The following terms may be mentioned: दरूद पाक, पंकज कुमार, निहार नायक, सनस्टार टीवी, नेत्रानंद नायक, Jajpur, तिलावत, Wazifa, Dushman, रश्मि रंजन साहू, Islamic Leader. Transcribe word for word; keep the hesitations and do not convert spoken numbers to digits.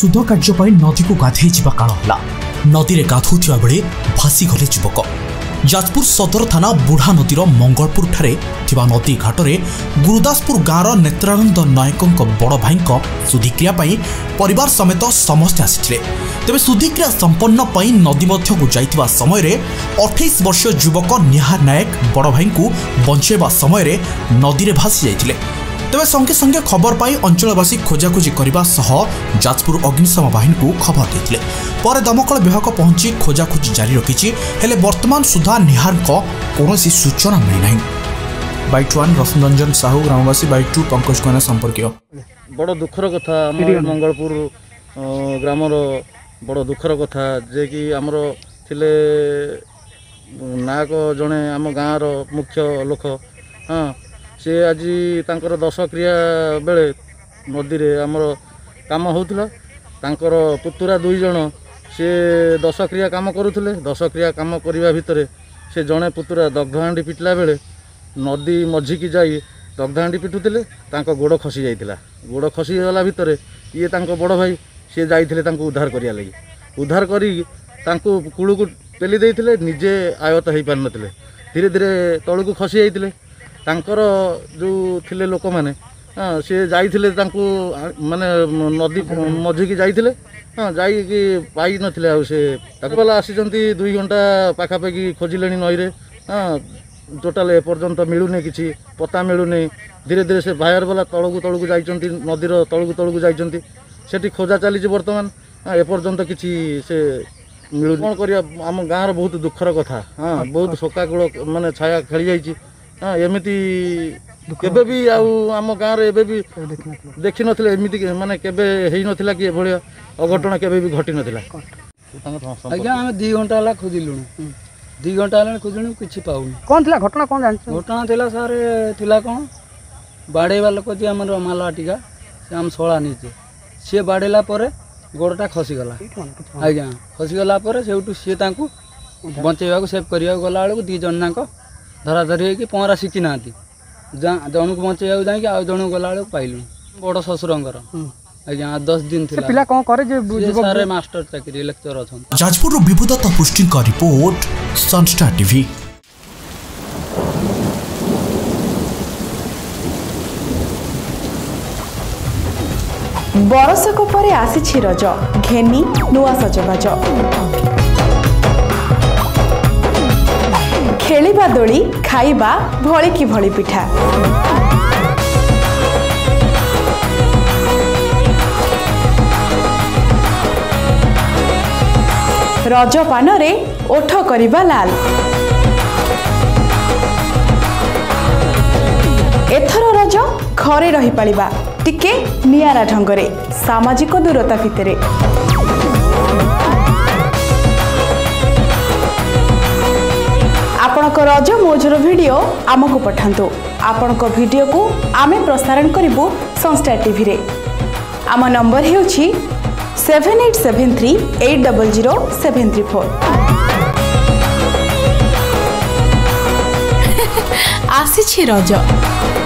सुध कार्य नदी को गाधे जावा काल नदी में गाधुता बेले भासीगले युवक। जाजपुर सदर थाना बुढ़ा नदीर मंगलपुर ठारे थिबा नदी घाटरे गुरुदासपुर गाँवर नेत्रानंद नायकों बड़ भाई शुद्धिक्रिया परिवार समेत समस्ते आसीथिले। तेबे शुद्धिक्रिया संपन्न पर नदी मध्यकू जाइथिबा समय अठाईस वर्षीय युवक निहार नायक बड़ भाई को बंचेबा समय नदी में भासी जाइथिले। तेबे संगे संगे खबर पाई अंचलवासी खोजाखोजी करने जाजपुर अग्निशम बाहिनी को खबर देते पर दमकल विभाग पहुंची खोजाखोजी जारी रखी। हेले वर्तमान सुधा निहार कौनसी सूचना मिलना। बाइट वन रश्मि रंजन साहू ग्रामवासी। बाइट टू पंकज कुमार संपर्क। बड़ दुखर कथा मंगलपुर ग्राम बड़ दुखर कथा जे कि आमर थिले नायक जड़े आम गाँवर मुख्य लोक। हाँ सी आज तर दश क्रिया बेले नदी में आमर कम होता तर पुतुरा दुई जन सी दश क्रिया कम करुले। दश क्रिया कम करने भितर से जड़े पुतुरा दग्ध हाँ पिटला बेले नदी मझी की जाई दग्ध हाँ पिटुले गोड़ खसी जाता। गोड़ खसीगला भितर ये बड़ भाई सी जाते उद्धार कराया लगी उद्धार करूक पेली देते निजे आयत हो पार ना धीरे धीरे तौक खसी जाते तांकर जो थिले लोक मैंने सी जाइले माने नदी मझी की जाइले। हाँ जाकि पाई नथिले आला आसी दुई घंटा पाखापाखि खोजिले नई रे। हाँ टोटाल एपर्यंत मिलूनी किसी पता मिलूनी धीरे धीरे से बाहर वाला तौक तौक जा नदीर तौक तौक जाठी खोजा चली बर्तमान। हाँ एपर्यंत किसी से मिलू कौन कर आम गाँवर बहुत दुखर कथा। हाँ बहुत शोकाकूल मानने छाया खेली जाइए। हाँ एमती भी आम गाँव में एबी देखी नमती मानने के कि अघटना के घटी नाला। आज आम दी घंटा है खोजलु दी घंटा है खोजलु कि कौन था घटना कौन जान घटना थी सारे थिला कौन बाड़ेवा लोक जी आम मालाटिका से आम शला नहीं सी बाड़ेला गोड़टा खसीगला। आज खसीगला सी बचेवा सेव करने गला बेलू दीज जाक धराधरी हो पहरा शिखि ना जनक बचेवा जाकि आज जन गला पाइल बड़ शशुरंगर। आज्ञा दस दिन पिला कौन करे सारे मास्टर चाकरी लेक्चर अच्छा। जाजपुर विभुदत्त पृष्टि का रिपोर्ट सनस्टार टीवी। बरसक पर आसी रज घेनी नुआ सजबाज खेलिबा दोली खाइबा भली की भली पिठा रज पान रे ओठ करिबा लाल एथर रज घरे रही पालिबा टिके नियारा ढंगरे सामाजिक दूरता भितरे आपणकर रज मौजर वीडियो आमको पठातु। आपणकर वीडियो को आमे प्रसारण करिबु सनस्टार टीवी रे। आम नंबर हेउछि seven eight seven three eight double zero seven three four. आसी छि रज।